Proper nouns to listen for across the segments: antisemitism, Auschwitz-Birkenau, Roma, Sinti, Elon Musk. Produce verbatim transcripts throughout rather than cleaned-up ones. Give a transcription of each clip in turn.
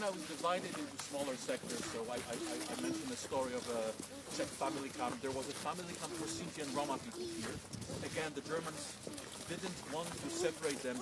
Birkenau is divided into smaller sectors. So I, I, I mentioned the story of a Czech family camp. There was a family camp for Sinti and Roma people here. Again, the Germans didn't want to separate them.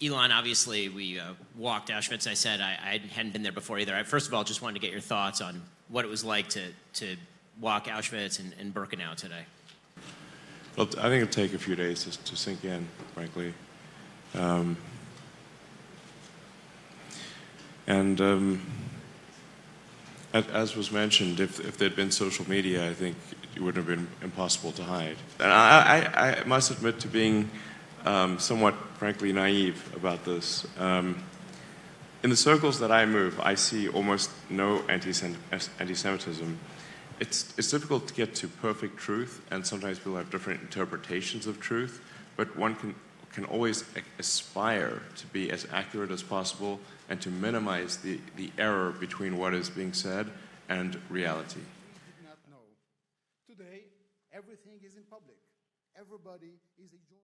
Elon, obviously, we uh, walked Auschwitz. I said I, I hadn't been there before either. I, first of all, just wanted to get your thoughts on what it was like to, to walk Auschwitz and, and Birkenau today. Well, I think it'll take a few days to, to sink in, frankly. Um, and um, as was mentioned, if, if there'd been social media, I think it would have been impossible to hide. And I, I, I must admit to being Um, somewhat, frankly, naive about this. Um, in the circles that I move, I see almost no anti-Semitism. It's, it's difficult to get to perfect truth, and sometimes people have different interpretations of truth, but one can, can always aspire to be as accurate as possible and to minimize the, the error between what is being said and reality. We did not know. Today, everything is in public. Everybody is enjoying